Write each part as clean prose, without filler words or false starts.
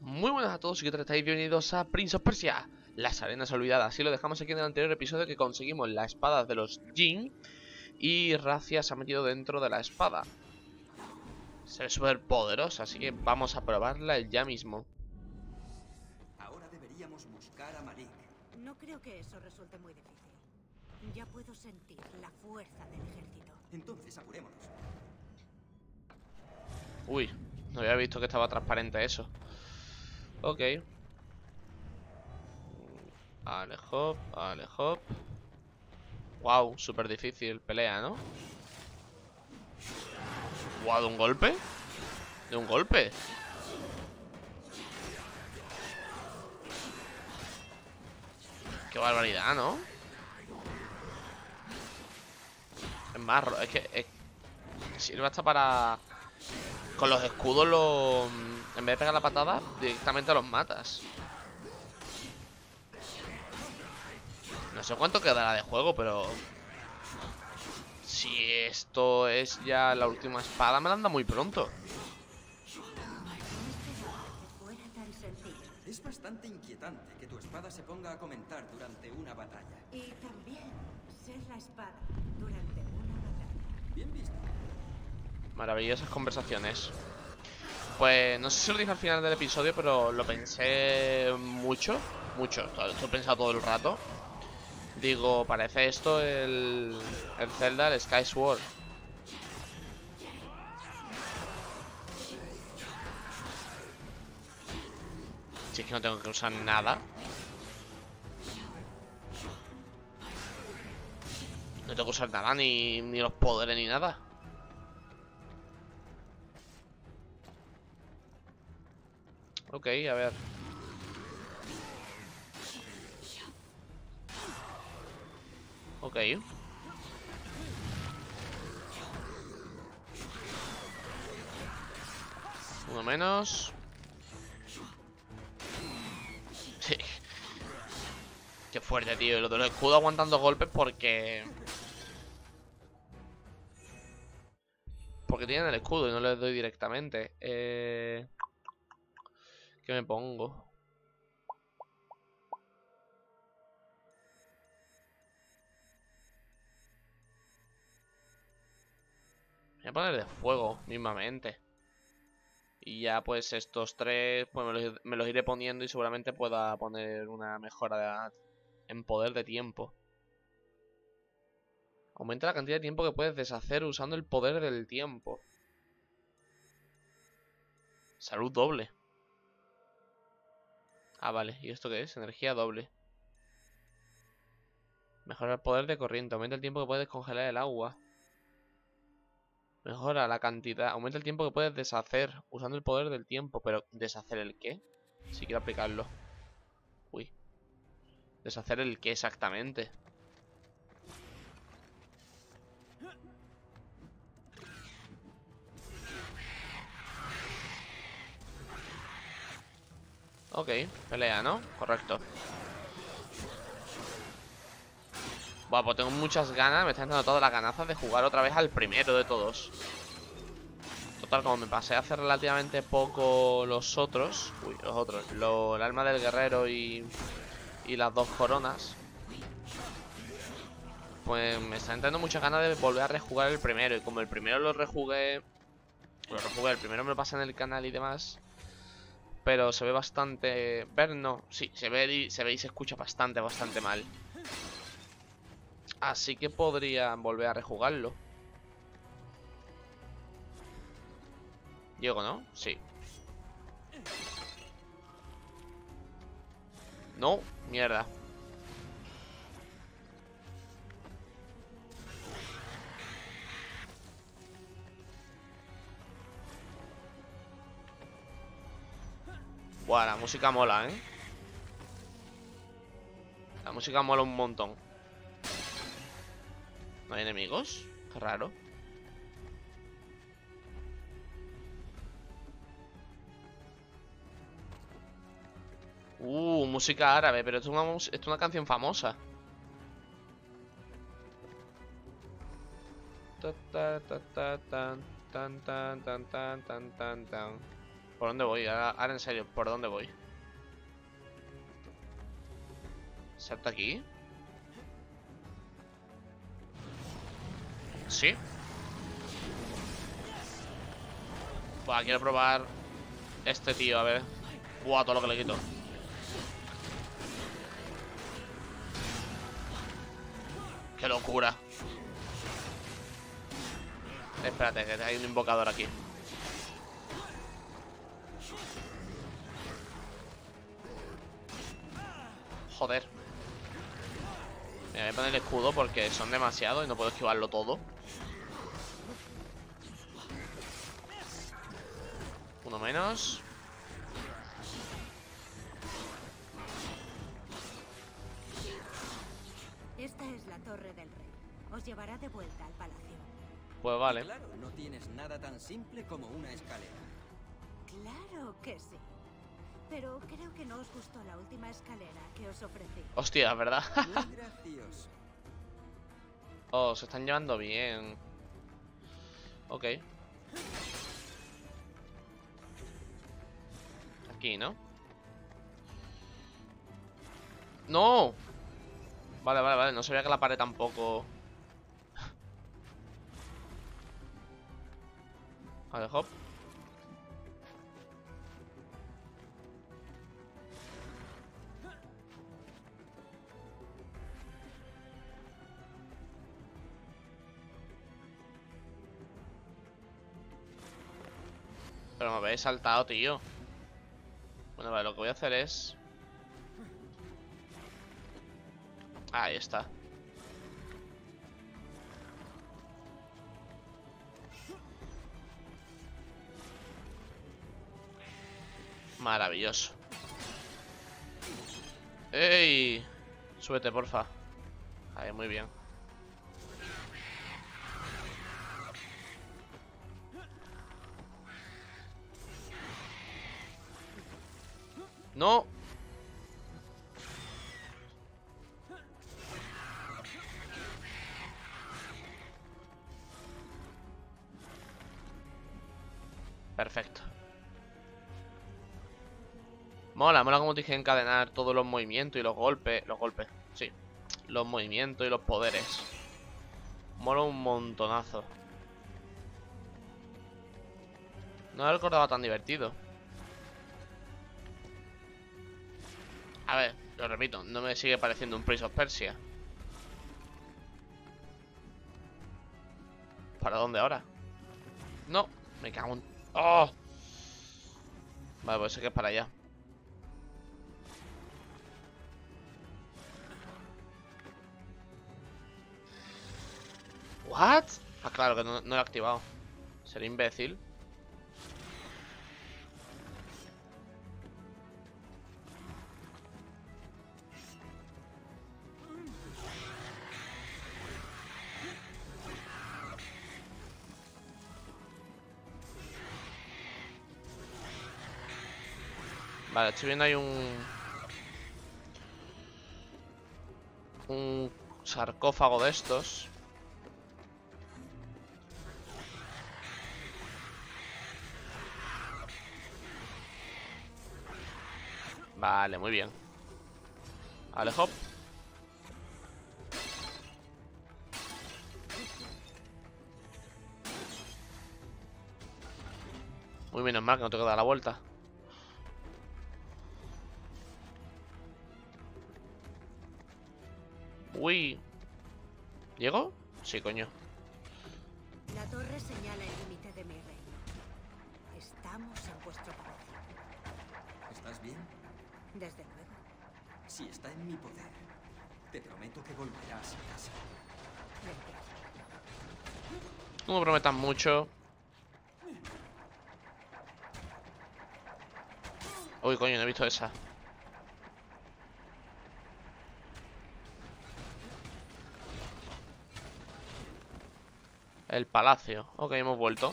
Muy buenas a todos y que tal estáis, bienvenidos a Prince of Persia, las arenas olvidadas. Y lo dejamos aquí en el anterior episodio, que conseguimos la espada de los Jin y Razia se ha metido dentro de la espada. Se ve súper poderosa, así que vamos a probarla ya mismo. Ahora deberíamos buscar a Malik. No creo que eso resulte muy difícil. Ya puedo sentir la fuerza del ejército. Entonces apurémonos. Uy, no había visto que estaba transparente eso. Ok. Alejop, alejop. Wow, súper difícil pelea, ¿no? Wow, ¿de un golpe? ¿De un golpe? Qué barbaridad, ¿no? Es más, es que... sirve hasta para... Con los escudos los... En vez de pegar la patada, directamente los matas. No sé cuánto quedará de juego, pero... Si esto es ya la última espada, me la anda muy pronto. Es bastante inquietante que tu espada se ponga a comentar durante una batalla. Y también ser la espada durante una batalla. Bien visto. Maravillosas conversaciones. Pues no sé si lo dije al final del episodio, pero lo pensé mucho, esto he pensado todo el rato. Digo, parece esto el Zelda, el Skyward Sword. Si es que no tengo que usar nada. No tengo que usar nada, ni los poderes, ni nada. Ok, a ver. Ok. Uno menos. Sí. Qué fuerte, tío. Y lo de los escudos aguantando golpes porque... Porque tienen el escudo y no les doy directamente. ¿Qué me pongo? Me voy a poner de fuego mismamente. Y ya pues estos tres pues me los iré poniendo y seguramente pueda poner una mejora en poder de tiempo. Aumenta la cantidad de tiempo que puedes deshacer usando el poder del tiempo. Salud doble. Ah, vale. ¿Y esto qué es? Energía doble. Mejora el poder de corriente. Aumenta el tiempo que puedes congelar el agua. Mejora la cantidad. Aumenta el tiempo que puedes deshacer usando el poder del tiempo. Pero, ¿deshacer el qué? Si quiero aplicarlo. Uy. ¿Deshacer el qué exactamente? Ok, pelea, ¿no? Correcto. Buah, pues tengo muchas ganas. Me están dando todas las ganazas de jugar otra vez al primero de todos. Total, como me pasé a hacer relativamente poco los otros. Uy, los otros. El alma del guerrero y las dos coronas. Pues me están entrando muchas ganas de volver a rejugar el primero. Y como el primero lo rejugué... el primero me lo pasé en el canal y demás... Pero se ve bastante... Ver no, sí, se ve y se escucha bastante mal. Así que podrían volver a rejugarlo. Llego, ¿no? Sí. No, mierda. Buah, la música mola, ¿eh? La música mola un montón. ¿No hay enemigos? Qué raro. Música árabe, pero esto es una canción famosa. Ta ta ta ta tan tan tan tan tan tan tan tan. ¿Por dónde voy? Ahora en serio, ¿por dónde voy? ¿Salto aquí? ¿Sí? Buah, quiero probar este tío, a ver. Buah, todo lo que le quito. ¡Qué locura! Espérate, que hay un invocador aquí. Joder. Me voy a poner el escudo porque son demasiados y no puedo esquivarlo todo. Uno menos. Esta es la torre del rey. Os llevará de vuelta al palacio. Pues vale. Claro, no tienes nada tan simple como una escalera. Claro que sí. Pero creo que no os gustó la última escalera que os ofrecí. Hostia, ¿verdad? Muy gracioso. Oh, se están llevando bien. Ok. Aquí, ¿no? ¡No! Vale, vale, vale. No sabía que la pared tampoco... A ver, hop. Pero me habéis saltado, tío. Bueno, vale, lo que voy a hacer es... Ahí está. Maravilloso. ¡Ey! Súbete, porfa. Ahí, muy bien. ¡No! Perfecto. Mola, mola como te dije encadenar todos los movimientos y los golpes. Los golpes, sí. Los movimientos y los poderes. Mola un montonazo. No lo recordaba tan divertido. A ver, lo repito, no me sigue pareciendo un Prince of Persia. ¿Para dónde ahora? No, me cago en... ¡Oh! Vale, pues sé que es para allá. ¿What? Ah, claro, que no lo he activado. Sería imbécil. Vale, estoy viendo ahí un sarcófago de estos. Vale, muy bien. Vale, hop. Muy menos mal que no tengo que dar la vuelta. Uy. ¿Llego? Sí, coño. La torre señala el límite de mi reino. Estamos en vuestro palacio. ¿Estás bien? Desde luego. Si está en mi poder, te prometo que volverás a casa. No me prometas mucho. Uy, coño, no he visto esa. El palacio. Ok, hemos vuelto.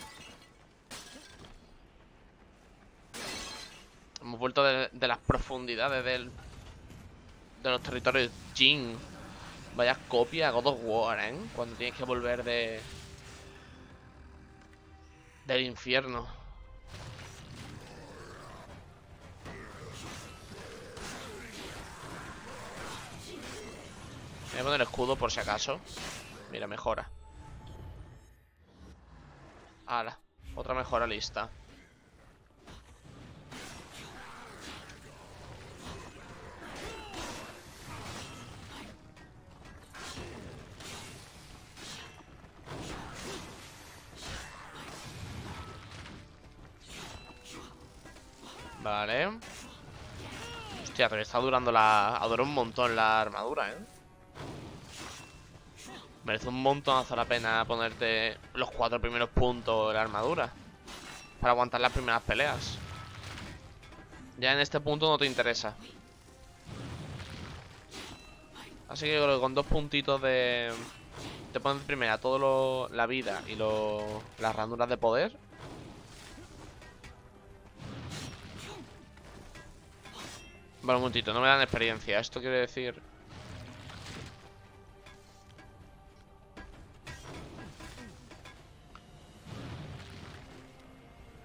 Hemos vuelto de las profundidades de los territorios Jin. Vaya copia a God of War, ¿eh? Cuando tienes que volver del infierno. Me voy a poner el escudo por si acaso. Mira, mejora. Ala, otra mejora lista. Vale. Hostia, pero está durando la... Adoro un montón la armadura, ¿eh? Merece un montonazo la pena ponerte los 4 primeros puntos de la armadura para aguantar las primeras peleas. Ya en este punto no te interesa. Así que creo que con 2 puntitos de... Te pones primera todo lo... la vida y lo... las ranuras de poder. Vale, un momentito, no me dan experiencia. Esto quiere decir...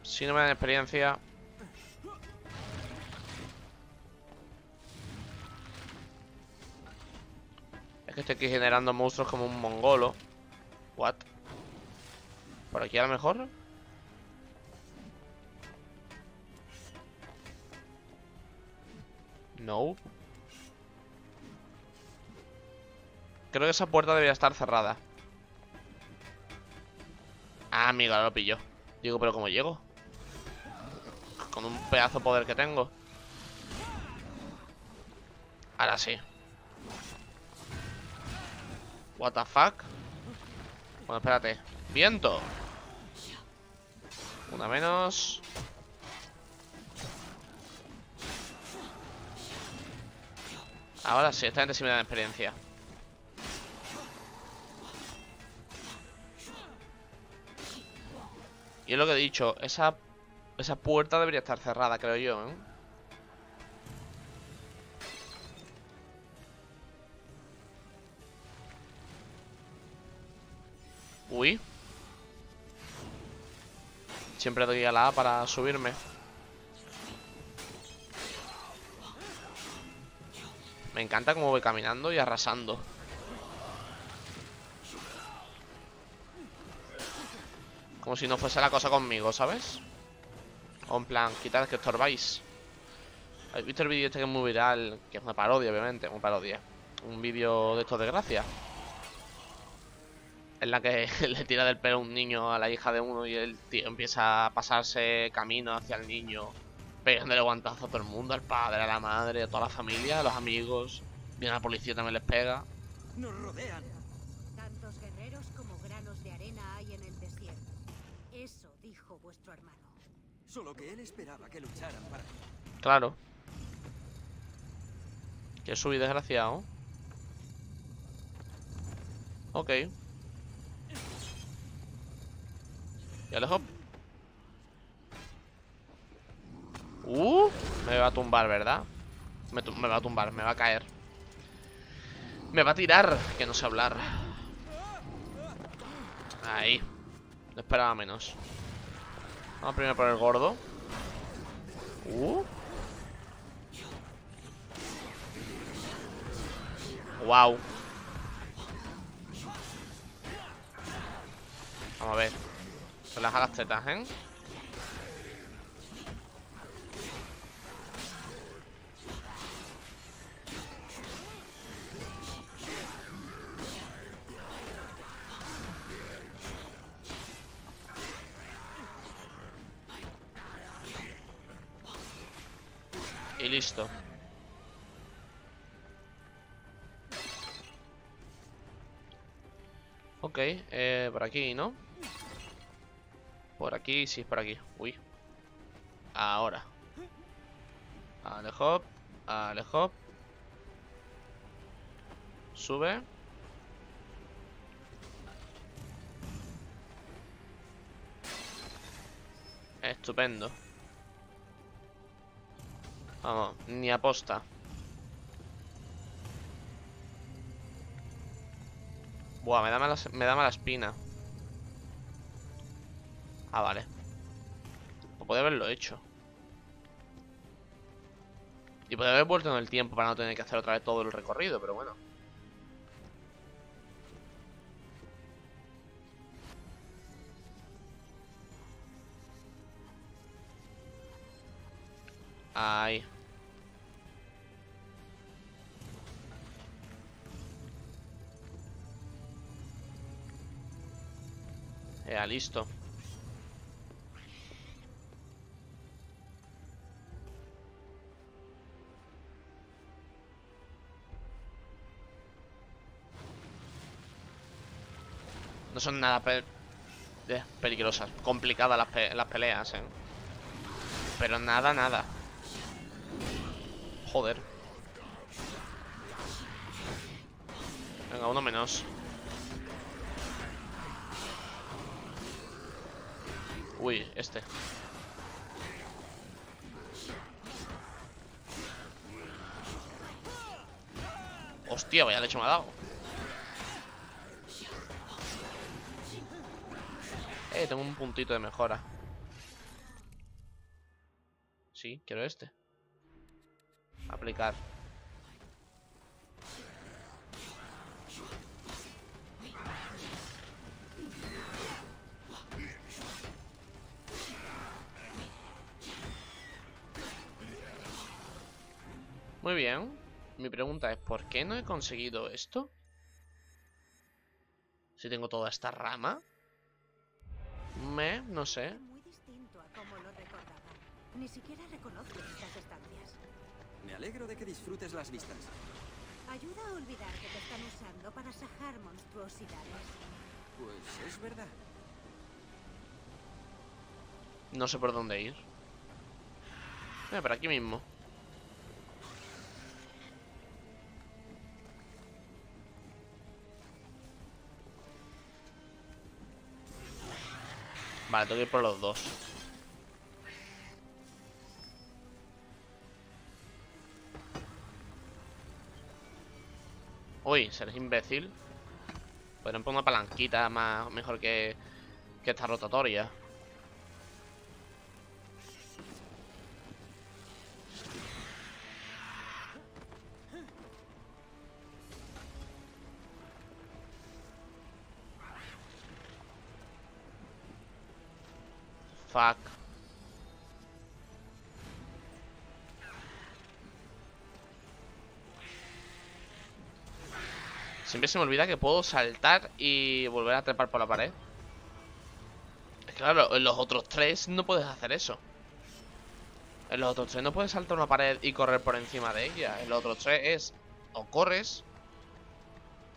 Si no me dan experiencia... Es que estoy aquí generando monstruos como un mongolo. What? ¿Por aquí a lo mejor? No. Creo que esa puerta debería estar cerrada. Ah, amigo, ahora lo pillo. Digo, pero ¿cómo llego? Con un pedazo de poder que tengo. Ahora sí. What the fuck. Bueno, espérate. Viento. Una menos. Ahora sí, esta gente sí me da experiencia. Y es lo que he dicho, esa puerta debería estar cerrada, creo yo, ¿eh? Uy. Siempre doy a la A para subirme. Me encanta cómo voy caminando y arrasando. Como si no fuese la cosa conmigo, ¿sabes? O en plan, quitad que estorbáis. ¿Habéis visto el vídeo este que es muy viral? Que es una parodia, obviamente, una parodia. Un vídeo de estos de gracia. En la que le tira del pelo un niño a la hija de uno y él empieza a pasarse camino hacia el niño, pegándole guantazo a todo el mundo, al padre, a la madre, a toda la familia, a los amigos. Viene la policía, también les pega. Nos rodean. Tantos guerreros como granos de arena hay en el desierto. Eso dijo vuestro hermano. Solo que él esperaba que lucharan para ti. Claro. Que subí desgraciado. Ok. Y alejo. Me va a tumbar, ¿verdad? Me va a tumbar, me va a caer. Me va a tirar, que no sé hablar. Ahí. No esperaba menos. Vamos primero por el gordo. Wow. Vamos a ver. Relaja las tetas, ¿eh? Y listo. Ok, por aquí, ¿no? Por aquí, sí, por aquí. Uy. Ahora. Alejop, alejop. Sube. Estupendo. Vamos, ni aposta. Buah, me da mala espina. Ah, vale. O podría haberlo hecho. Y podría haber vuelto en el tiempo para no tener que hacer otra vez todo el recorrido, pero bueno. Ay. Ya, listo. No son nada peligrosas. Complicadas las peleas, eh. Pero nada, nada. Joder. Venga, uno menos. Uy, este. Hostia, vaya leche me ha dado. Tengo un puntito de mejora. Sí, quiero este. Aplicar. Muy bien. Mi pregunta es, ¿por qué no he conseguido esto? Si tengo toda esta rama. No sé. Muy distinto a como lo recordaba. Ni siquiera reconozco estas estancias. Me alegro de que disfrutes las vistas. Ayuda a olvidar que te están usando para sacar monstruosidades. Pues es verdad. No sé por dónde ir. Por aquí mismo. Vale, tengo que ir por los dos. Uy, serás imbécil. Podrían poner una palanquita más mejor que esta rotatoria. Fuck. Siempre se me olvida que puedo saltar y volver a trepar por la pared. Es que claro, en los otros tres no puedes hacer eso. En los otros tres no puedes saltar una pared y correr por encima de ella. En los otros tres es o corres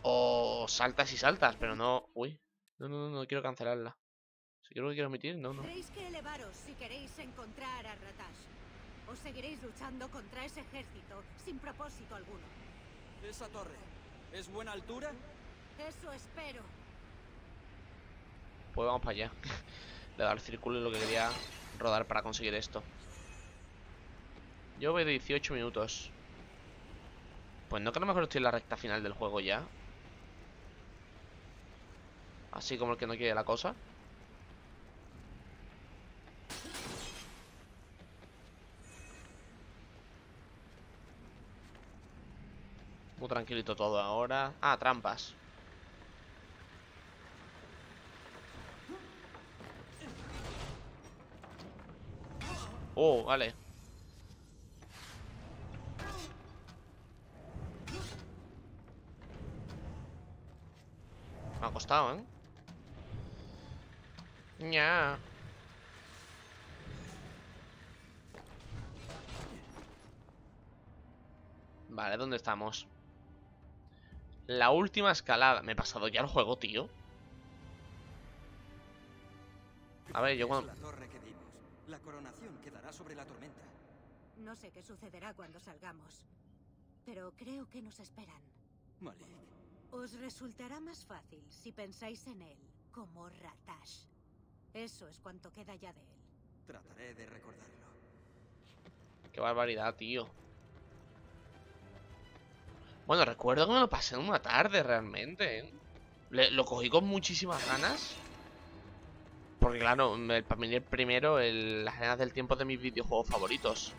o saltas y saltas, pero no... Uy, no quiero cancelarla. Si quiero que quiero omitir, no. Tenéis que elevaros si queréis encontrar a Ratash. Os seguiréis luchando contra ese ejército sin propósito alguno. ¿Esa torre es buena altura? Eso espero. Pues vamos para allá. Le he dado el círculo y lo que quería rodar para conseguir esto. Yo voy de 18 minutos. Pues no, que a lo mejor estoy en la recta final del juego ya. Así como el que no quiere la cosa. Muy tranquilito todo ahora. Ah, trampas. Oh, vale. Me ha costado, ¿eh? Ya. Vale, ¿dónde estamos? La última escalada. Me he pasado ya el juego, tío. A ver, yo cuando... La coronación quedará sobre la tormenta. No sé qué sucederá cuando salgamos, pero creo que nos esperan. Malik. Os resultará más fácil si pensáis en él como Ratash. Eso es cuanto queda ya de él. Trataré de recordarlo. Qué barbaridad, tío. Bueno, recuerdo que me lo pasé en una tarde realmente, ¿eh? Lo cogí con muchísimas ganas. Porque claro, para mí el primero, las arenas del tiempo de mis videojuegos favoritos.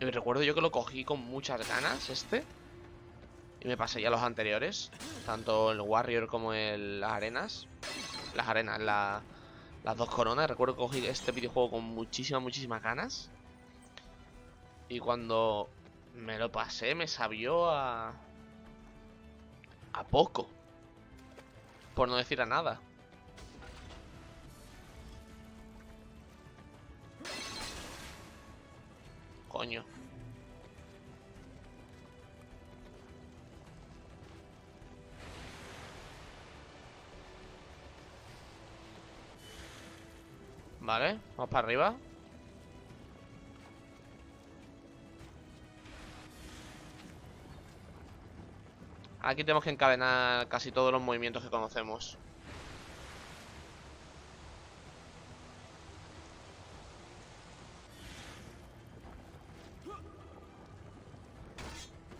Y me recuerdo yo que lo cogí con muchas ganas, este. Y me pasé ya los anteriores. Tanto el Warrior como las arenas. Las dos coronas. Recuerdo que cogí este videojuego con muchísimas ganas. Y cuando me lo pasé me sabió a poco, por no decir a nada. Coño. Vale, vamos para arriba. Aquí tenemos que encadenar casi todos los movimientos que conocemos.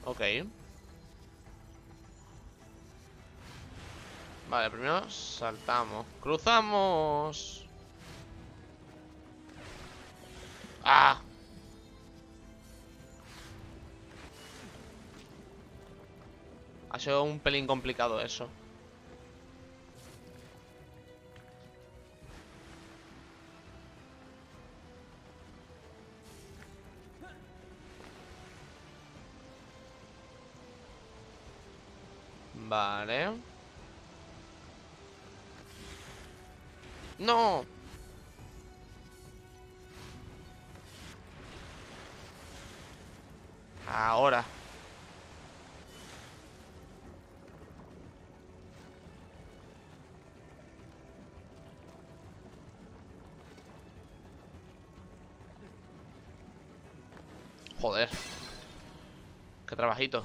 Ok. Vale, primero saltamos. ¡Cruzamos! ¡Ah! Ha sido un pelín complicado eso. Vale. ¡No! Ahora. Joder. Qué trabajito.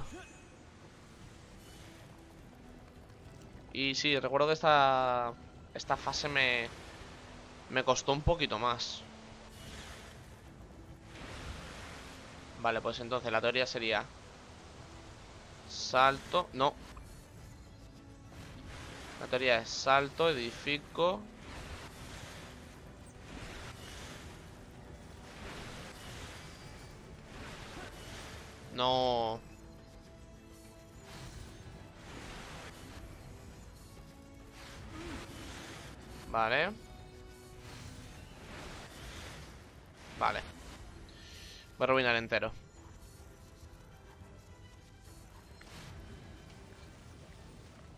Y sí, recuerdo que esta fase me costó un poquito más. Vale, pues entonces la teoría sería... Salto... No. La teoría es salto, edifico... No... Vale. Vale. Voy a arruinar entero.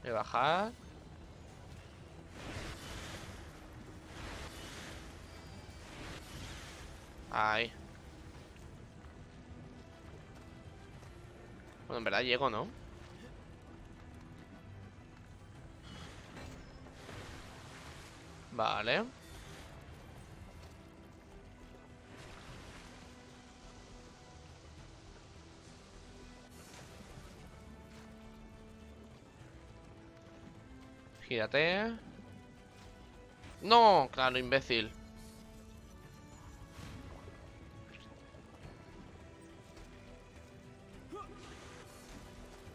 Voy a bajar. Ahí. Bueno, en verdad llego, ¿no? Vale. Gírate. No, claro, imbécil.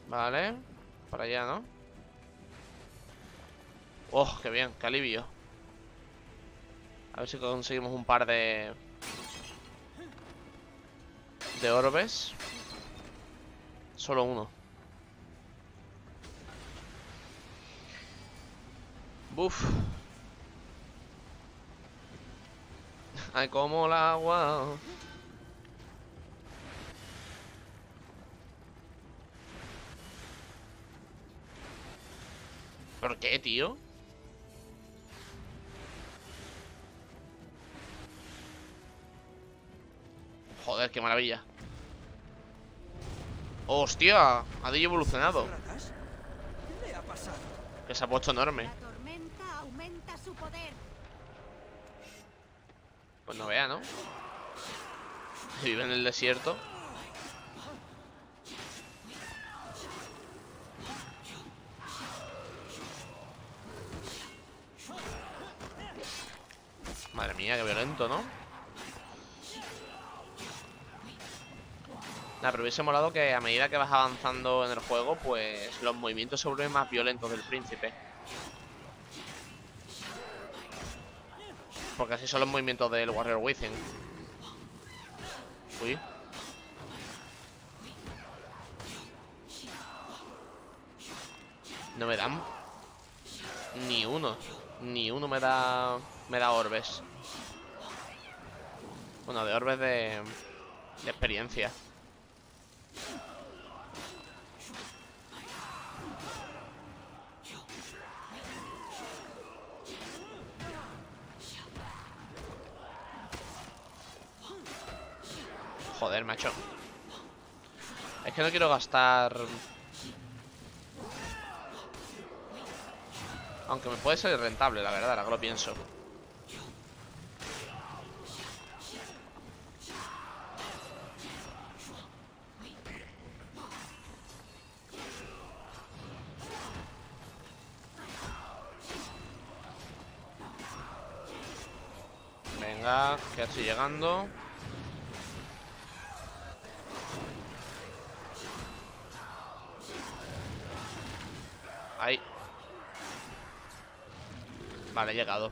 Vale, para allá, ¿no? Oh, qué bien, qué alivio. A ver si conseguimos un par de orbes. Solo uno. Buf. Ay, como el agua. ¿Por qué, tío? Joder, qué maravilla. ¡Hostia! Ha de evolucionado. Que se ha puesto enorme. Su poder. Pues no vea, ¿no? Vive en el desierto. Madre mía, qué violento, ¿no? Nah, pero hubiese molado que a medida que vas avanzando en el juego, pues los movimientos se vuelven más violentos del príncipe. Porque así son los movimientos del Warrior Within. Uy. No me dan ni uno. Ni uno me da orbes. Bueno, de orbes de experiencia. Joder, macho. Es que no quiero gastar... Aunque me puede ser rentable, la verdad, ahora que lo pienso. Venga, que estoy llegando. Ahí. Vale, he llegado.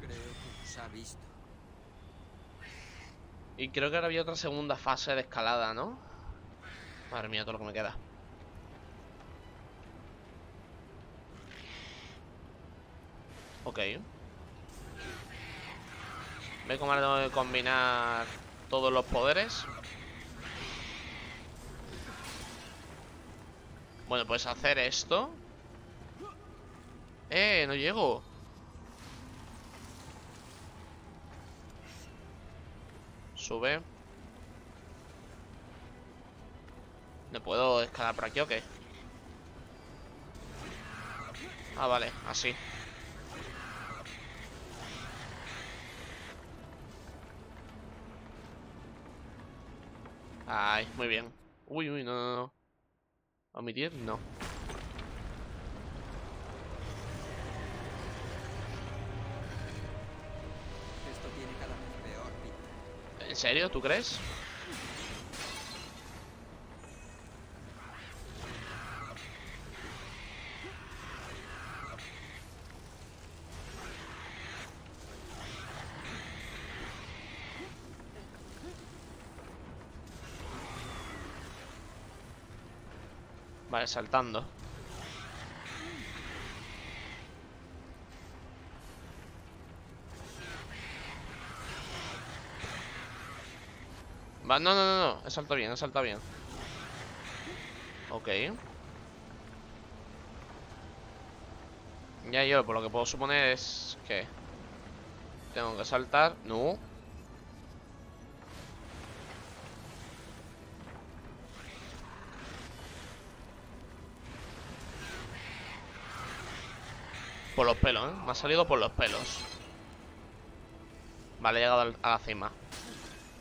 Creo que se ha visto. Y creo que ahora había otra segunda fase de escalada, ¿no? Madre mía, todo lo que me queda. Ok. Ve cómo tengo que combinar todos los poderes. Bueno, pues hacer esto. No llego. Sube. ¿No puedo escalar por aquí o qué? Ah, vale, así. Ay, muy bien. Uy, uy, no, no, no. Omitir, no. Esto tiene cada vez peor pinta. ¿En serio? ¿Tú crees? Vale, saltando. Va, no, no, no, no. He saltado bien, he saltado bien. Ok. Ya yo, por lo que puedo suponer es que... tengo que saltar. No. Por los pelos, ¿eh? Me ha salido por los pelos. Vale, he llegado a la cima.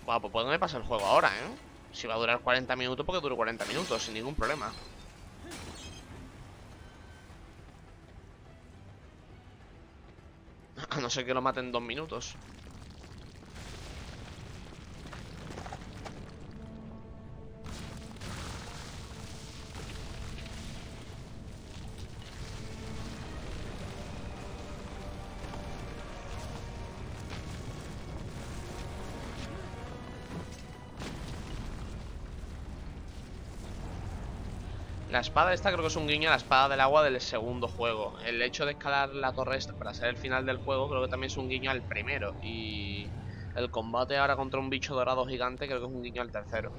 Bueno, pues ¿por dónde pasa el juego ahora, eh? Si va a durar 40 minutos, porque dure 40 minutos, sin ningún problema. A no ser que lo maten en 2 minutos. La espada esta creo que es un guiño a la espada del agua del segundo juego. El hecho de escalar la torre esta para ser el final del juego creo que también es un guiño al primero. Y el combate ahora contra un bicho dorado gigante creo que es un guiño al tercero.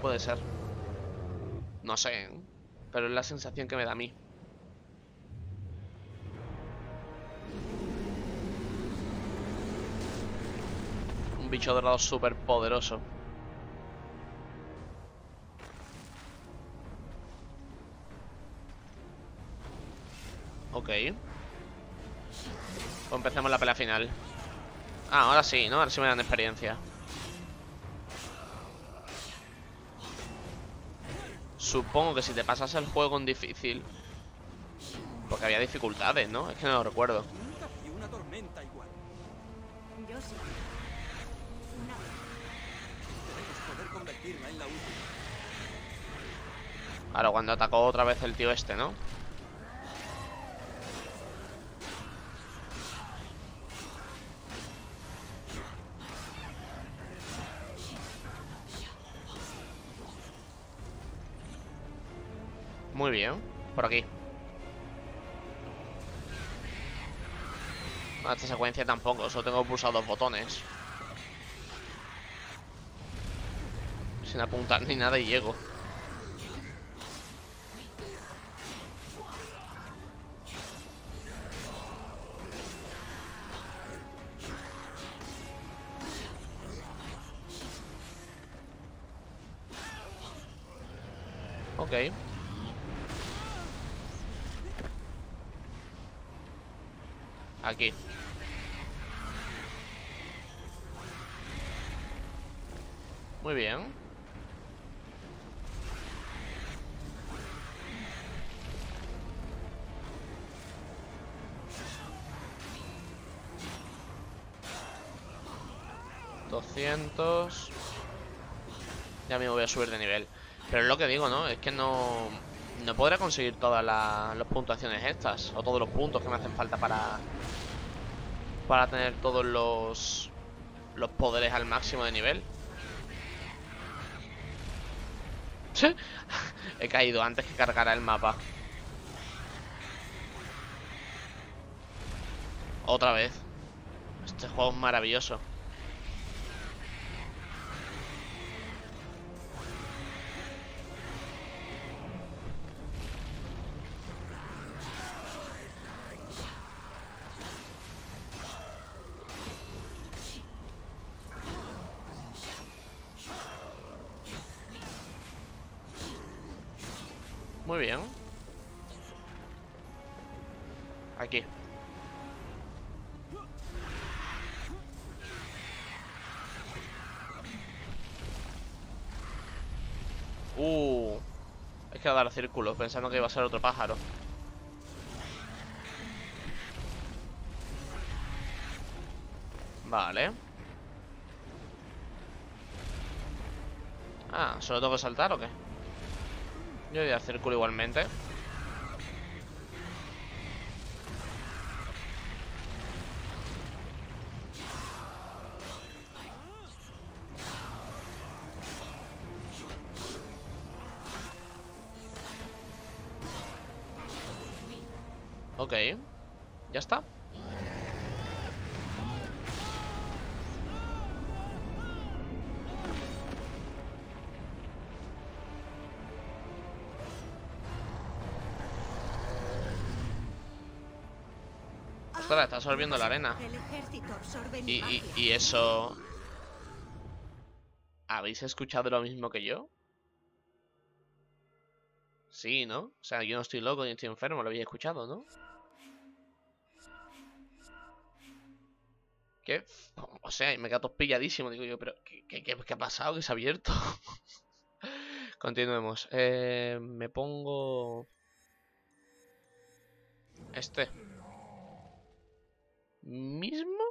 Puede ser. No sé, pero es la sensación que me da a mí. Un bicho dorado súper poderoso. Ok. Pues empecemos la pelea final. Ah, ahora sí, ¿no? Ahora sí me dan experiencia. Supongo que si te pasas el juego en difícil... porque había dificultades, ¿no? Es que no lo recuerdo. Ahora cuando atacó otra vez el tío este, ¿no? Muy bien, por aquí. a esta secuencia tampoco, solo tengo pulsado dos botones. Sin apuntar ni nada y llego. Ok. Aquí. Muy bien. Ya mismo voy a subir de nivel. Pero es lo que digo, ¿no? Es que no podré conseguir todas las puntuaciones estas. O todos los puntos que me hacen falta para tener todos los poderes al máximo de nivel. He caído antes que cargara el mapa. Otra vez. Este juego es maravilloso. Muy bien. Aquí. Hay que dar círculos pensando que iba a ser otro pájaro. Vale. Ah, ¿solo tengo que saltar o qué? Yo voy a círculo igualmente. Ok. Ya está. Está absorbiendo la arena. Y eso... ¿Habéis escuchado lo mismo que yo? Sí, ¿no? O sea, yo no estoy loco ni estoy enfermo, lo habéis escuchado, ¿no? ¿Qué? O sea, me quedo pilladísimo. Digo yo, pero ¿qué ha pasado? ¿Qué se ha abierto? Continuemos. Me pongo... Este mismo,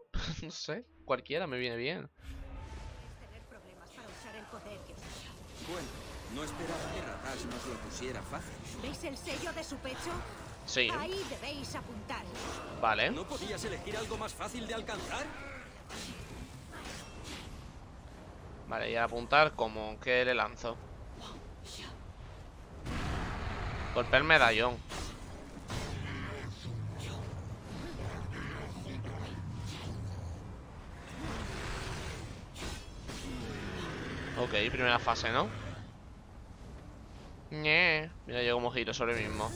no sé, cualquiera me viene bien. Bueno, no esperaba que Ratash nos lo pusiera fácil. ¿Veis el sello de su pecho? Sí. Ahí debéis apuntar. Vale. ¿No podías elegir algo más fácil de alcanzar? Vale, y a apuntar como que le lanzo. Golpear medallón. Ok, primera fase, ¿no? Mira, yo como giro sobre mí mismo.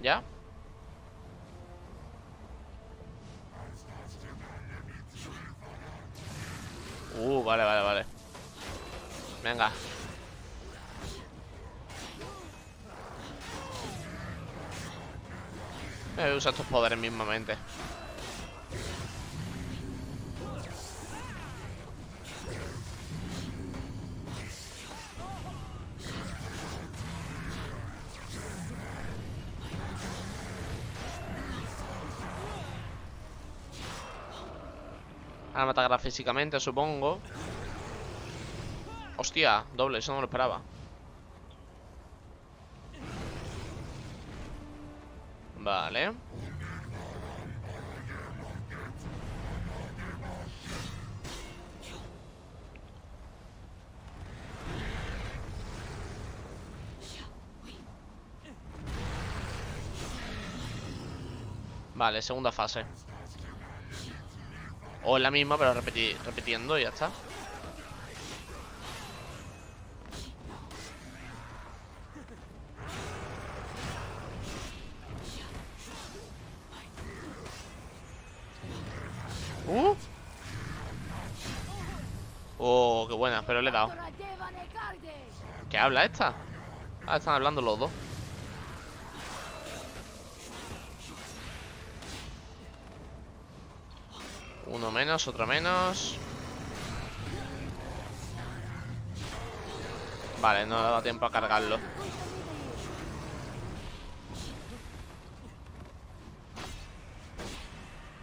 ¿Ya? Vale, vale, vale. Venga. Voy a usar estos poderes mismamente. Ahora me atacará físicamente, supongo. Hostia, doble, eso no me lo esperaba. Vale. Vale, segunda fase. O es la misma, pero repitiendo y ya está. Oh, qué buena, pero le he dado. ¿Qué habla esta? Ah, están hablando los dos. Uno menos, otro menos. Vale, no le ha dado tiempo a cargarlo.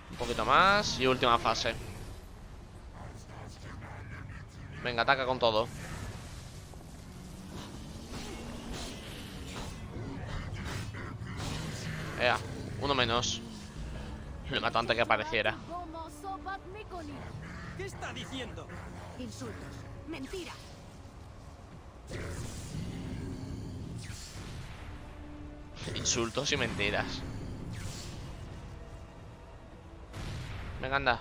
Un poquito más y última fase. Venga, ataca con todo. Ea, uno menos. Lo mató antes que apareciera. ¿Qué está diciendo? Insultos, mentiras. Insultos y mentiras. Venga, anda.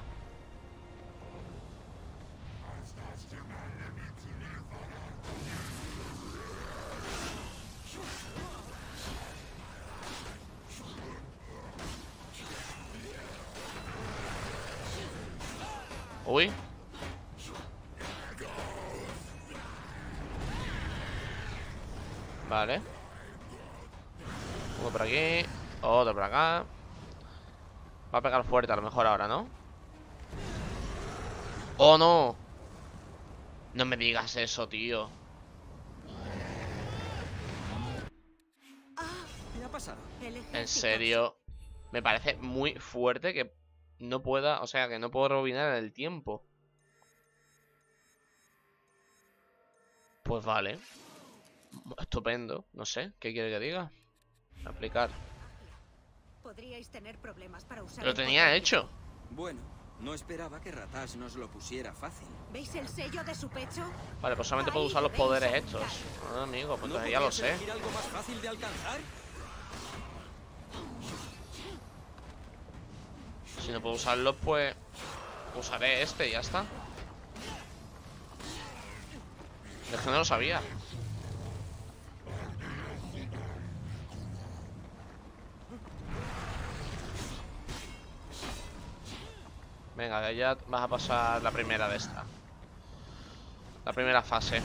Uy. Vale. Uno por aquí, otro por acá. Va a pegar fuerte a lo mejor ahora, ¿no? ¡Oh, no! No me digas eso, tío. En serio. Me parece muy fuerte que... no pueda, o sea, que no puedo rebobinar el tiempo. Pues vale. Estupendo, no sé, ¿qué quiere que diga? Aplicar. Podríais tener problemas para usar. Lo tenía hecho. Bueno, no esperaba que Ratash nos lo pusiera fácil. ¿Veis el sello de su pecho? Vale, pues solamente puedo usar los poderes estos. Ah, amigo, pues entonces ya lo sé. ¿Algo más fácil de alcanzar? Si no puedo usarlo, pues usaré este y ya está. Es que no lo sabía. Venga, ya vas a pasar la primera de esta. La primera fase.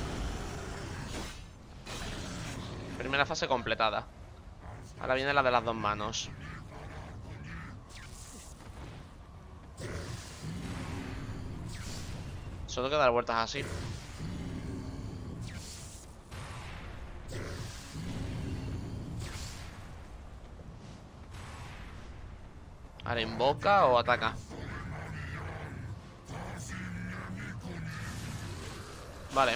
Primera fase completada. Ahora viene la de las dos manos. Solo tengo que dar vueltas así. Ahora invoca o ataca. Vale.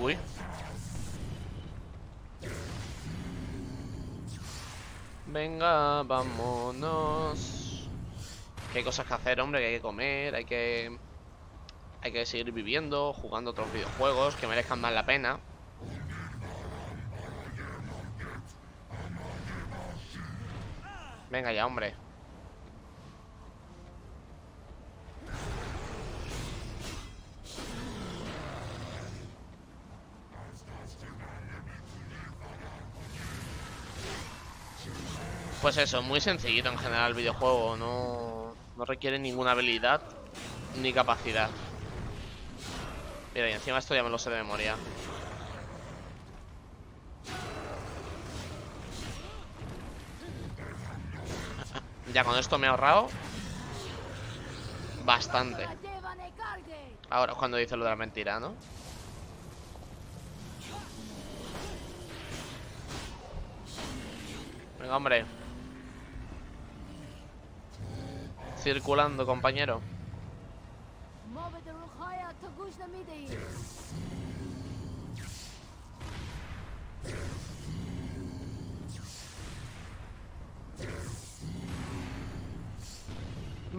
Uy. Venga, vámonos. Que hay cosas que hacer, hombre, que hay que comer, hay que seguir viviendo, jugando otros videojuegos que merezcan más la pena. Venga ya, hombre. Pues eso, muy sencillito en general el videojuego, no requiere ninguna habilidad ni capacidad. Mira, y encima esto ya me lo sé de memoria. Ya con esto me he ahorrado bastante. Ahora es cuando dice lo de la mentira, ¿no? Venga, hombre. Circulando, compañero.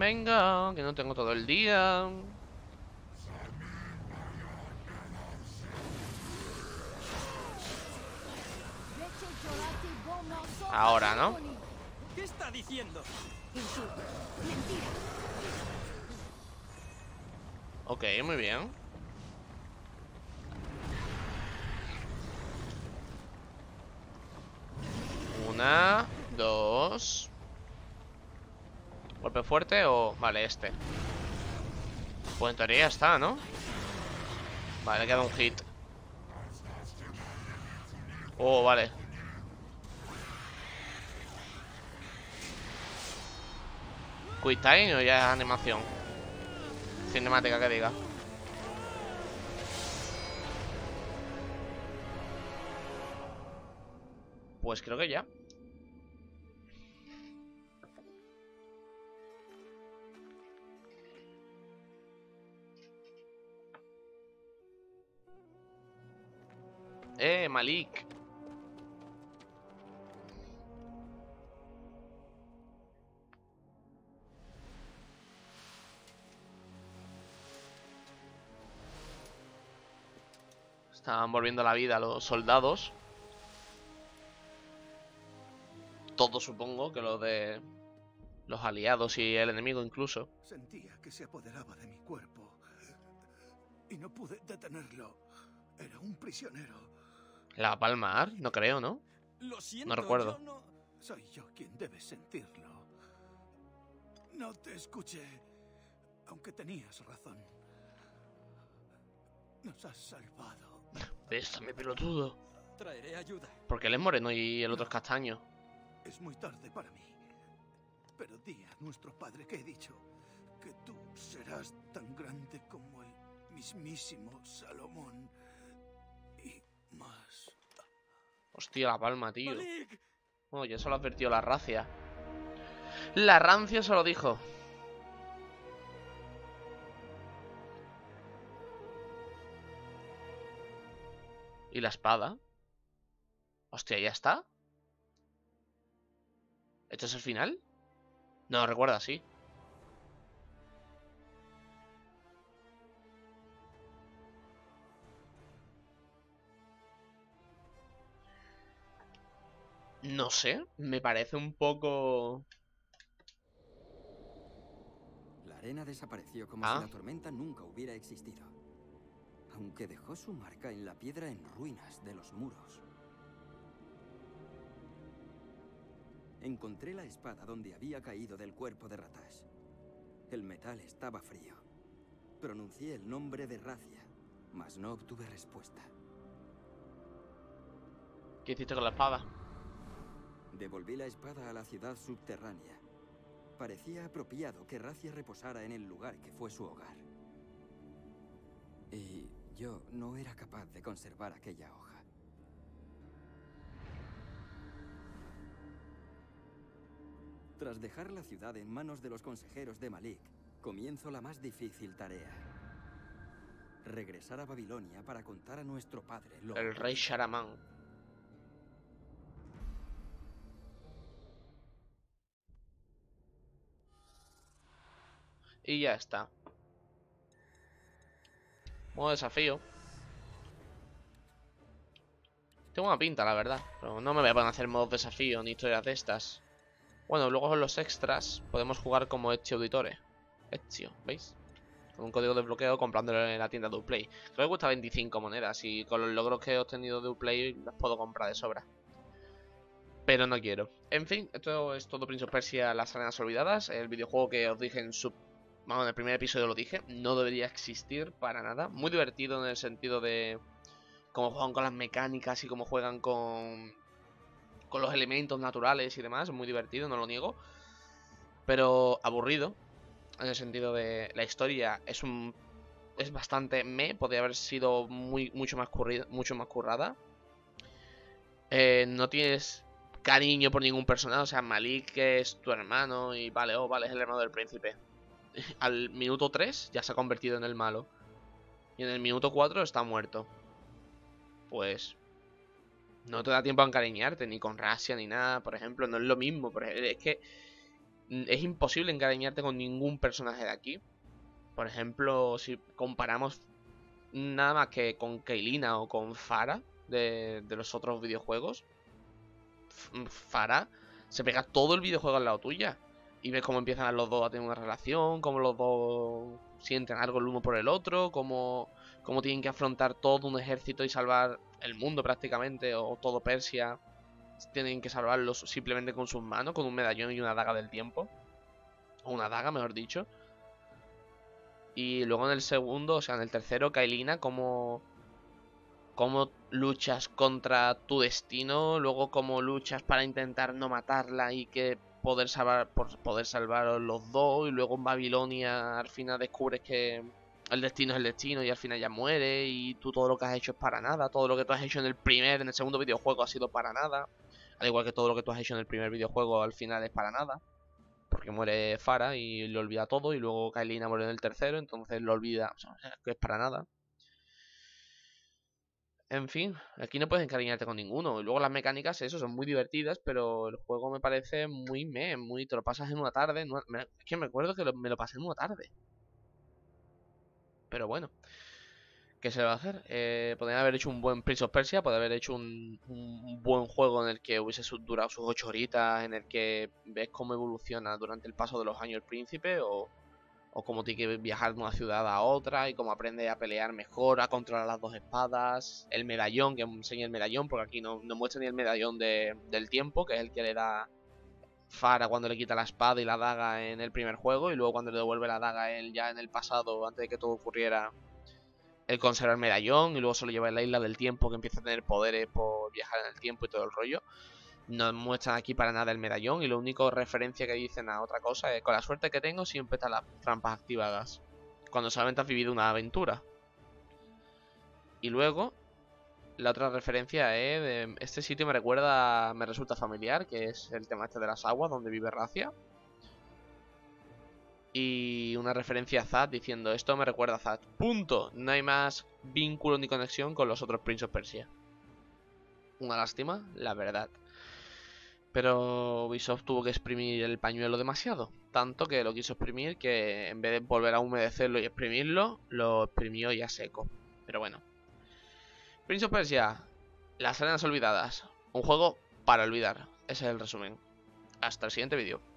Venga, que no tengo todo el día. Ahora, ¿no? ¿Qué está diciendo? Ok, muy bien. Una, dos. ¿Golpe fuerte o...? Vale, este. Pues en teoría está, ¿no? Vale, le queda un hit. Oh, vale. Quick time o ya es animación. Cinemática que diga. Pues creo que ya. Malik. Están volviendo a la vida los soldados. Todos, supongo, que los de los aliados y el enemigo incluso. Sentía que se apoderaba de mi cuerpo y no pude detenerlo. Era un prisionero. ¿La va a palmar? No creo, ¿no? Lo siento, no recuerdo. No... Soy yo quien debe sentirlo. No te escuché, aunque tenías razón. Nos has salvado. Bésame, pelotudo. Traeré ayuda. Porque él es moreno y el otro es castaño. Es muy tarde para mí. Pero di a nuestro padre que he dicho que tú serás tan grande como el mismísimo Salomón. Más. Hostia, la palma, tío. Oye, eso lo advirtió la Razia. La Rancia se lo dijo. ¿Y la espada? Hostia, ¿ya está? ¿Esto es el final? No, recuerda, sí. No sé, me parece un poco... La arena desapareció como si la tormenta nunca hubiera existido. Aunque dejó su marca en la piedra en ruinas de los muros. Encontré la espada donde había caído del cuerpo de Ratash. El metal estaba frío. Pronuncié el nombre de Razia, mas no obtuve respuesta. ¿Qué hiciste con la espada? Devolví la espada a la ciudad subterránea. Parecía apropiado que Razia reposara en el lugar que fue su hogar. Y yo no era capaz de conservar aquella hoja. Tras dejar la ciudad en manos de los consejeros de Malik, comienzo la más difícil tarea. Regresar a Babilonia para contar a nuestro padre lo... El rey Sharamán. Y ya está. Modo desafío. Tengo una pinta, la verdad. Pero no me voy a poner a hacer modos desafío ni historias de estas. Bueno, luego con los extras podemos jugar como Ezio Auditore. Ezio, ¿veis? Con un código de bloqueo comprándolo en la tienda DuPlay. Creo que cuesta 25 monedas y con los logros que he obtenido de DuPlay las puedo comprar de sobra. Pero no quiero. En fin, esto es todo Prince of Persia: Las Arenas Olvidadas. El videojuego que os dije en su... Bueno, en el primer episodio lo dije, no debería existir para nada. Muy divertido en el sentido de cómo juegan con las mecánicas y cómo juegan con los elementos naturales y demás. Muy divertido, no lo niego. Pero aburrido en el sentido de la historia. Es bastante meh, podría haber sido mucho más currada. No tienes cariño por ningún personaje. O sea, Malik es tu hermano y vale, oh, vale, es el hermano del príncipe. Al minuto 3 ya se ha convertido en el malo. Y en el minuto 4 está muerto. Pues no te da tiempo a encariñarte, ni con Razia ni nada, por ejemplo. No es lo mismo. Es que Es imposible encariñarte con ningún personaje de aquí. Por ejemplo, si comparamos nada más que con Kaileena o con Farah de los otros videojuegos. Farah se pega todo el videojuego al lado tuya. Y ves cómo empiezan los dos a tener una relación, cómo los dos sienten algo el uno por el otro, cómo tienen que afrontar todo un ejército y salvar el mundo prácticamente, o todo Persia. Tienen que salvarlo simplemente con sus manos, con un medallón y una daga del tiempo. O una daga, mejor dicho. Y luego en el segundo, o sea, en el tercero, Kaileena, cómo luchas contra tu destino, luego cómo luchas para intentar no matarla y que poder salvar los dos, y luego en Babilonia al final descubres que el destino es el destino y al final ya muere y tú todo lo que has hecho es para nada, todo lo que tú has hecho en el segundo videojuego ha sido para nada, al igual que todo lo que tú has hecho en el primer videojuego al final es para nada, porque muere Farah y lo olvida todo, y luego Kaileena muere en el tercero, entonces lo olvida, o sea, que es para nada. En fin, aquí no puedes encariñarte con ninguno. Y luego las mecánicas, eso, son muy divertidas, pero el juego me parece muy te lo pasas en una tarde. Es que me acuerdo que me lo pasé en una tarde. Pero bueno, ¿qué se va a hacer? Podrían haber hecho un buen Prince of Persia, podrían haber hecho un buen juego en el que hubiese durado sus 8 horitas, en el que ves cómo evoluciona durante el paso de los años el príncipe, o cómo tiene que viajar de una ciudad a otra, y cómo aprende a pelear mejor, a controlar las dos espadas, el medallón, que enseña el medallón, porque aquí no muestra ni el medallón del tiempo, que es el que le da Farah cuando le quita la espada y la daga en el primer juego, y luego cuando le devuelve la daga él ya en el pasado, antes de que todo ocurriera, él conserva el medallón, y luego se lo lleva a la isla del tiempo, que empieza a tener poderes por viajar en el tiempo y todo el rollo. No muestran aquí para nada el medallón, y la única referencia que dicen a otra cosa es: con la suerte que tengo siempre están las trampas activadas, cuando solamente has vivido una aventura. Y luego la otra referencia es de: este sitio me recuerda, me resulta familiar, que es el tema este de las aguas donde vive Razia. Y una referencia a Zad diciendo: esto me recuerda a Zad, punto. No hay más vínculo ni conexión con los otros Prince of Persia. Una lástima, la verdad. Pero Ubisoft tuvo que exprimir el pañuelo demasiado. Tanto que lo quiso exprimir que en vez de volver a humedecerlo y exprimirlo, lo exprimió ya seco. Pero bueno. Prince of Persia, Las Arenas Olvidadas. Un juego para olvidar. Ese es el resumen. Hasta el siguiente vídeo.